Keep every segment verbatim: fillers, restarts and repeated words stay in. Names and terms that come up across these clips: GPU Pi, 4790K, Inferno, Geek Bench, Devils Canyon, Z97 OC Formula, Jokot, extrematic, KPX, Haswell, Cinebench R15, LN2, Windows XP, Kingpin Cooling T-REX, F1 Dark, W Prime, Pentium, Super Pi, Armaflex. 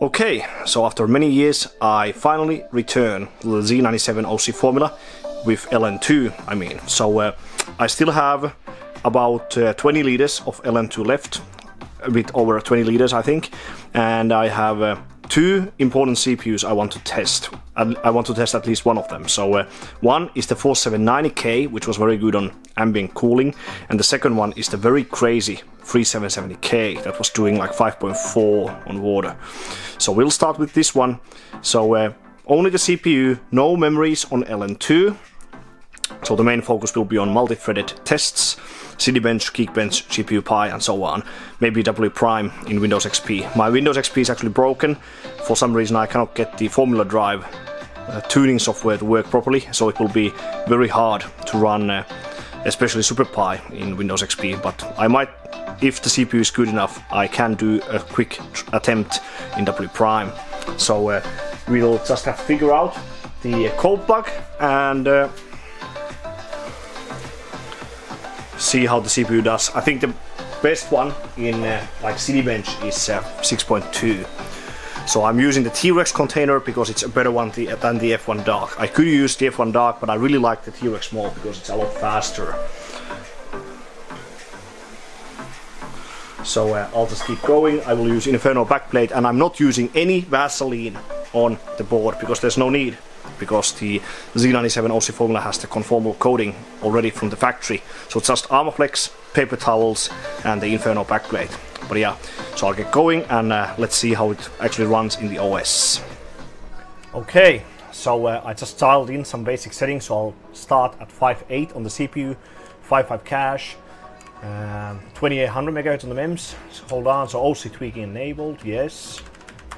Okay, so after many years I finally return to the Z ninety-seven O C Formula with L N two, I mean. So uh, I still have about uh, twenty liters of L N two left, a bit over twenty liters I think, and I have uh, two important C P Us I want to test. I want to test at least one of them. So uh, one is the forty-seven ninety K, which was very good on ambient cooling, and the second one is the very crazy thirty-seven seventy K that was doing like five point four on water. So we'll start with this one. So uh, only the C P U, no memories on L N two. So the main focus will be on multi-threaded tests, Cinebench, Geek Bench, G P U Pi and so on. Maybe W Prime in Windows X P. My Windows X P is actually broken. For some reason I cannot get the Formula Drive uh, tuning software to work properly, so it will be very hard to run uh, especially Super Pi in Windows X P, but I might, if the C P U is good enough, I can do a quick attempt in W Prime. So uh, we'll just have to figure out the code bug and uh, see how the C P U does. I think the best one in uh, like Cinebench is uh, six point two. So I'm using the T-REX container because it's a better one than the F one Dark. I could use the F one Dark, but I really like the T-REX more because it's a lot faster. So uh, I'll just keep going. I will use Inferno backplate, and I'm not using any Vaseline on the board because there's no need, because the Z ninety-seven O C Formula has the conformal coating already from the factory. So it's just Armaflex, paper towels and the Inferno backplate. But yeah, so I'll get going and uh, let's see how it actually runs in the O S. Okay, so uh, I just dialed in some basic settings, so I'll start at five point eight on the C P U, five point five cache, um, twenty-eight hundred megahertz on the MEMS, so hold on, so O C tweaking enabled, yes.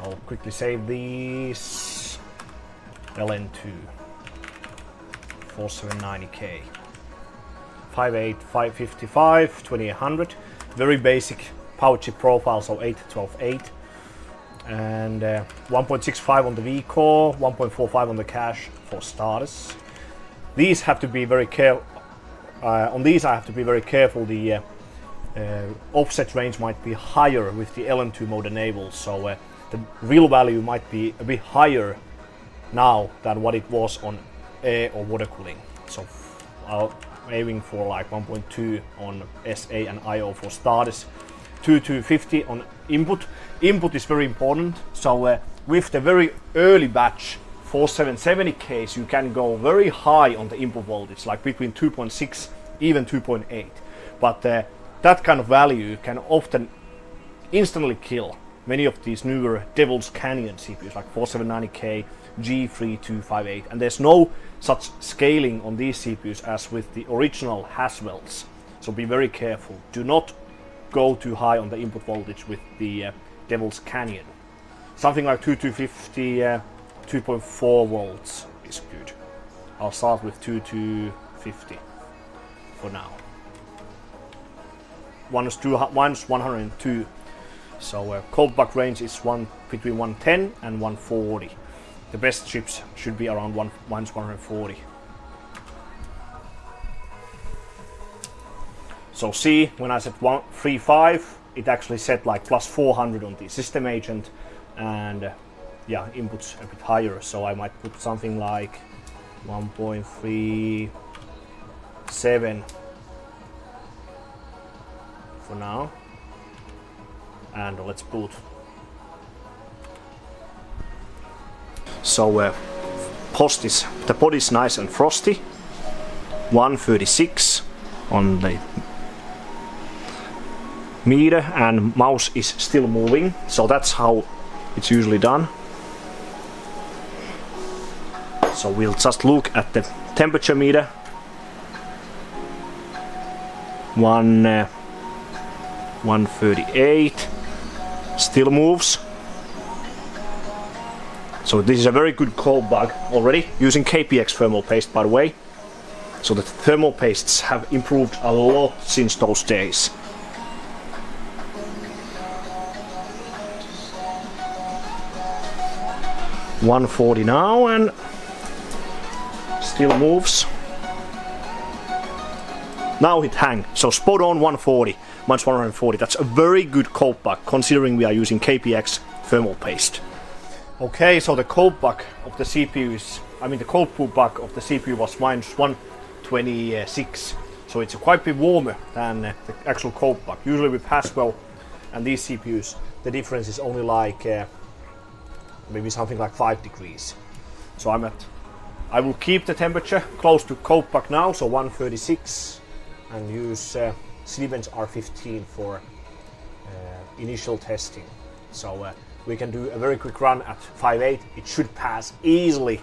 I'll quickly save these. L N two, forty-seven ninety K, fifty-eight, five fifty-five, twenty-eight hundred, very basic power chip profile, so eight, twelve, eight, and uh, one point six five on the V-core, one point four five on the cache for starters. These have to be very careful, uh, on these I have to be very careful, the uh, uh, offset range might be higher with the L N two mode enabled, so uh, the real value might be a bit higher now than what it was on air or water cooling. So I'm aiming for like one point two on S A and I O for starters, twenty-two fifty on input. Input is very important, so uh, with the very early batch forty-seven seventy Ks you can go very high on the input voltage, like between two point six, even two point eight, but uh, that kind of value can often instantly kill many of these newer Devils Canyon C P Us like forty-seven ninety K, G three two five eight, and there's no such scaling on these C P Us as with the original Haswells, so be very careful. Do not go too high on the input voltage with the uh, Devils Canyon. Something like twenty-two fifty, uh, two point four volts is good. I'll start with twenty-two fifty for now. Minus, two, minus one hundred two. So uh, cold bug range is one between one ten and one forty. The best chips should be around one, minus one forty. So see, when I said one thirty-five, it actually said like plus four hundred on the system agent, and uh, yeah, input's a bit higher, so I might put something like one point three seven for now. And let's boot. So uh, post is, the pod is nice and frosty, one thirty-six on the meter, and mouse is still moving, so that's how it's usually done. So we'll just look at the temperature meter, one, uh, one thirty-eight, still moves. So this is a very good cold bug already, using K P X thermal paste, by the way. So the thermal pastes have improved a lot since those days. one forty now and still moves. Now it hang, so spot on one forty, minus one forty. That's a very good cold bug considering we are using K P X thermal paste. Okay, so the cold bug of the C P U is, I mean the cold brew bug of the C P U was minus one twenty-six. So it's quite a bit warmer than the actual cold bug. Usually with Haswell and these C P Us, the difference is only like uh, maybe something like five degrees. So I'm at, I will keep the temperature close to cold bug now, so one thirty-six, and use uh, Cinebench R fifteen for uh, initial testing. So uh, we can do a very quick run at five point eight. It should pass easily.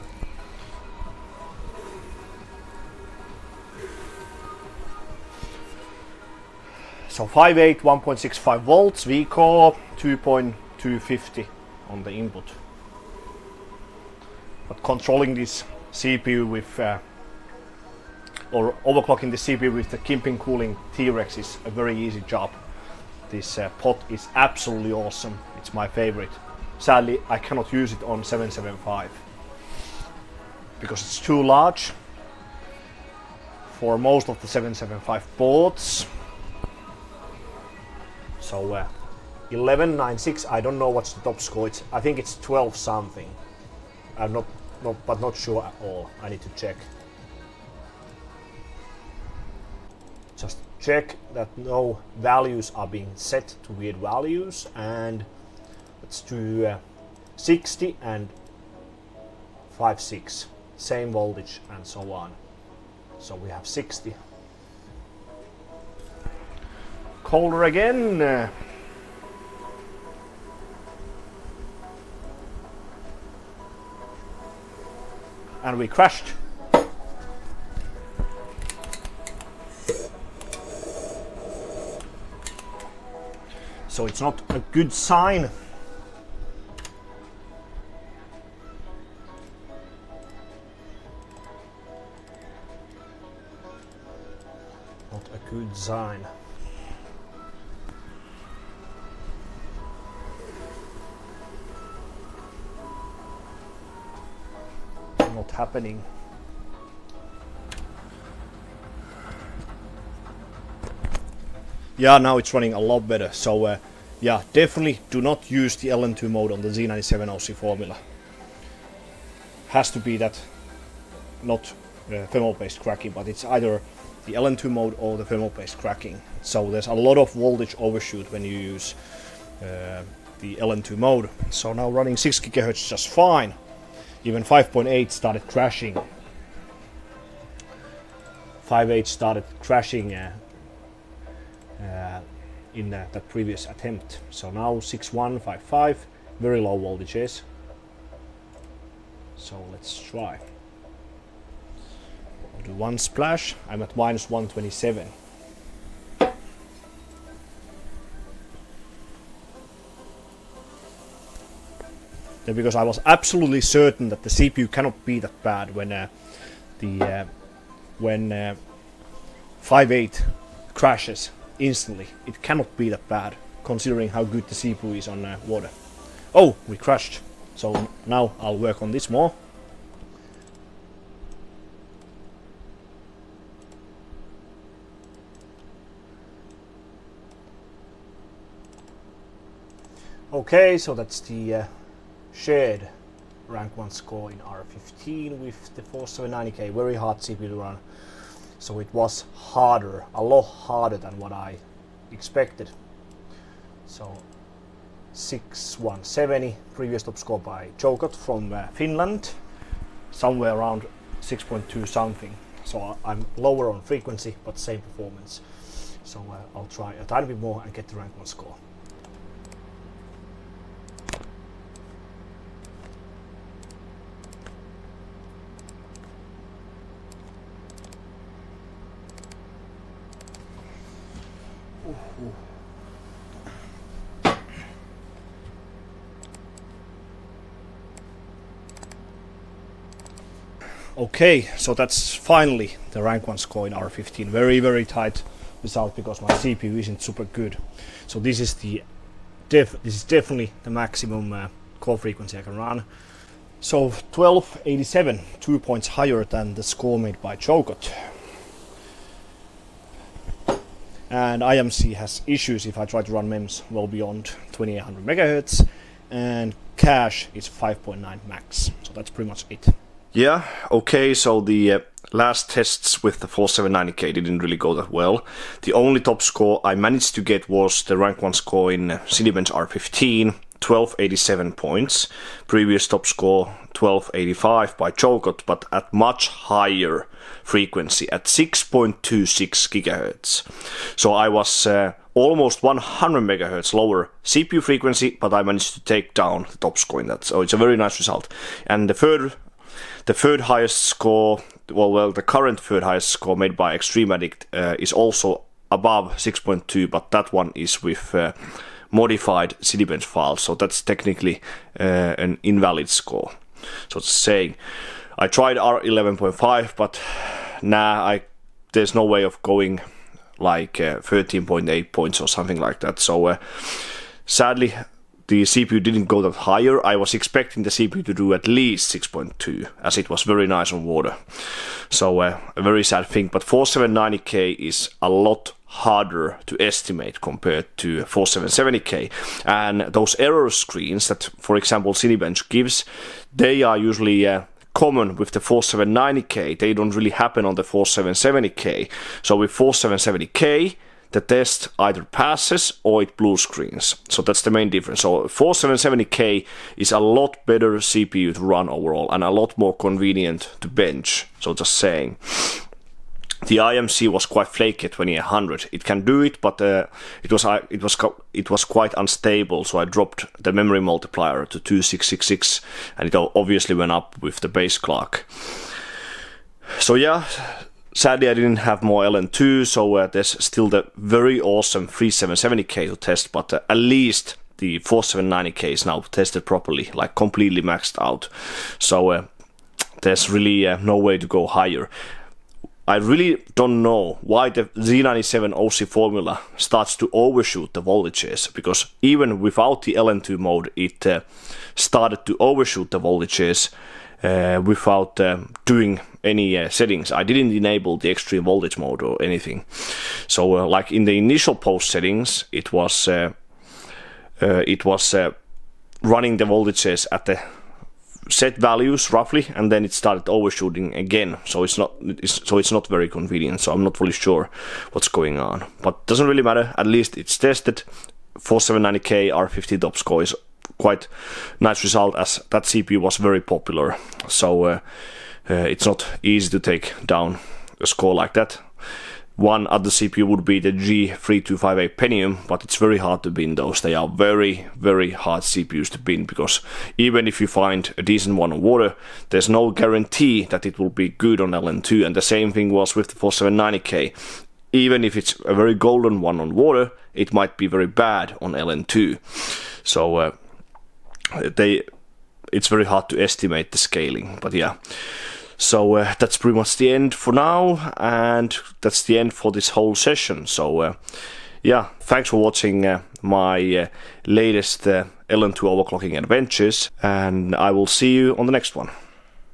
So five point eight, one point six five volts, V core, two point two five on the input. But controlling this C P U with, uh, or overclocking the C P U with the Kingpin Cooling T-REX is a very easy job. This uh, pot is absolutely awesome. It's my favorite. Sadly, I cannot use it on seven seventy-five because it's too large for most of the seven seventy-five boards. So uh, eleven ninety-six, I don't know what's the top score. It's, I think it's twelve something. I'm not, not, but not sure at all. I need to check. Just check that no values are being set to weird values, and let's do uh, sixty and fifty-six, same voltage and so on. So we have sixty. Colder again. Uh, and we crashed. So it's not a good sign. Not a good sign. Not happening. Yeah, now it's running a lot better. So uh, yeah, definitely do not use the L N two mode on the Z ninety-seven O C Formula. Has to be that not uh, thermal paste cracking, but it's either the L N two mode or the thermal paste cracking. So there's a lot of voltage overshoot when you use uh, the L N two mode. So now running six gigahertz just fine. Even five point eight started crashing. five point eight started crashing uh, uh, in uh, that previous attempt. So now six one five five, very low voltages. So let's try. I'll do one splash. I'm at minus one twenty-seven. Because I was absolutely certain that the C P U cannot be that bad when uh, the uh, when uh, five point eight crashes instantly. It cannot be that bad considering how good the C P U is on uh, water. Oh, we crashed. So now I'll work on this more. Okay, so that's the uh, shared rank one score in R fifteen with the four seventy-nine K, very hard C P U to run. So it was harder, a lot harder than what I expected. So six one seventy, previous top score by Jokot from uh, Finland, somewhere around six point two something. So I'm lower on frequency but same performance. So uh, I'll try a tiny bit more and get the rank one score. Okay, so that's finally the rank one score in R fifteen. Very, very tight result because my C P U isn't super good. So this is the def this is definitely the maximum uh, core frequency I can run. So twelve eighty-seven, two points higher than the score made by Jokot. And I M C has issues if I try to run MEMS well beyond twenty-eight hundred megahertz, and cash is five point nine max. So that's pretty much it. Yeah, okay, so the uh, last tests with the four seven nine K didn't really go that well. The only top score I managed to get was the rank one score in Cinebench R fifteen, twelve eighty-seven points. Previous top score twelve eighty-five by Jokot, but at much higher frequency at six point two six gigahertz. So I was uh, almost one hundred megahertz lower C P U frequency, but I managed to take down the top score in that. So it's a very nice result. And the third The third highest score, well, well, the current third highest score made by Extrematic uh, is also above six point two, but that one is with uh, modified Cinebench files, so that's technically uh, an invalid score. So it's saying, I tried R eleven point five, but nah, I there's no way of going like uh, thirteen point eight points or something like that. So uh, sadly, the C P U didn't go that higher. I was expecting the C P U to do at least six point two, as it was very nice on water. So uh, a very sad thing, but four seven nine K is a lot harder to estimate compared to four seven seven K. And those error screens that, for example, Cinebench gives, they are usually uh, common with the four seven nine K. They don't really happen on the four seven seven K. So with four seven seven K, the test either passes or it blue screens. So that's the main difference. So four seven seven K is a lot better C P U to run overall and a lot more convenient to bench. So just saying. The I M C was quite flaky at twenty-eight hundred. It can do it, but uh, it was uh, it was it was quite unstable. So I dropped the memory multiplier to two six six six, and it obviously went up with the base clock. So yeah. Sadly, I didn't have more L N two, so uh, there's still the very awesome three seven seven K to test, but uh, at least the four seven nine K is now tested properly, like completely maxed out. So uh, there's really uh, no way to go higher. I really don't know why the Z ninety-seven O C Formula starts to overshoot the voltages, because even without the L N two mode, it uh, started to overshoot the voltages uh, without uh, doing any uh, settings. I didn't enable the extreme voltage mode or anything. So uh, like in the initial post settings, it was uh, uh, it was uh, running the voltages at the set values roughly, and then it started overshooting again. So it's not it's, so it's not very convenient. So I'm not really sure what's going on, but doesn't really matter. At least it's tested. four seven nine K R fifty top score is quite nice result, as that C P U was very popular. So. Uh, Uh, it's not easy to take down a score like that. One other C P U would be the G three twenty-five A Pentium, but it's very hard to bin those. They are very, very hard C P Us to bin, because even if you find a decent one on water, there's no guarantee that it will be good on L N two, and the same thing was with the four seven nine K. Even if it's a very golden one on water, it might be very bad on L N two. So uh, they, it's very hard to estimate the scaling, but yeah. So uh, that's pretty much the end for now, and that's the end for this whole session. So uh, yeah, thanks for watching uh, my uh, latest uh, L N two overclocking adventures, and I will see you on the next one.